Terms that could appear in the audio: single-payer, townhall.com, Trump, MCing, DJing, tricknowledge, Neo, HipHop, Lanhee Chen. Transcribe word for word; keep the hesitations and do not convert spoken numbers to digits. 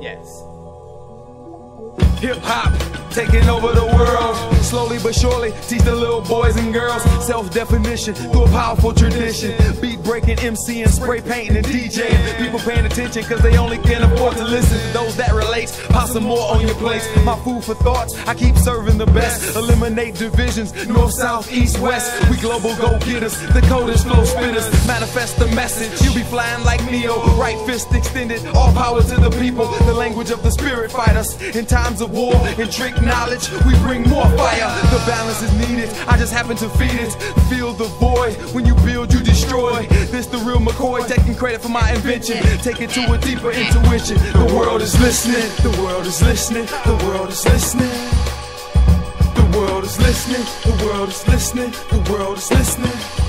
Yes. Hip hop taking over the world, slowly but surely teach the little boys and girls self-definition through a powerful tradition. Beat breaking, MCing, spray painting, and DJing. People paying attention because they only can afford to listen. Those that relate, pop some more on your plates. My food for thoughts, I keep serving the best. Eliminate divisions, north, south, east, west. We global go-getters, the coders, flow spinners. Manifest the message, you be flying like Neo. Right fist extended, all power to the people. The language of the spirit fight us in times of war and trick knowledge, we bring more fire. The balance is needed, I just happen to feed it. Feel the void, when you build you destroy. This the real McCoy, taking credit for my invention. Take it to a deeper intuition. The world is listening, the world is listening, the world is listening. The world is listening, the world is listening, the world is listening.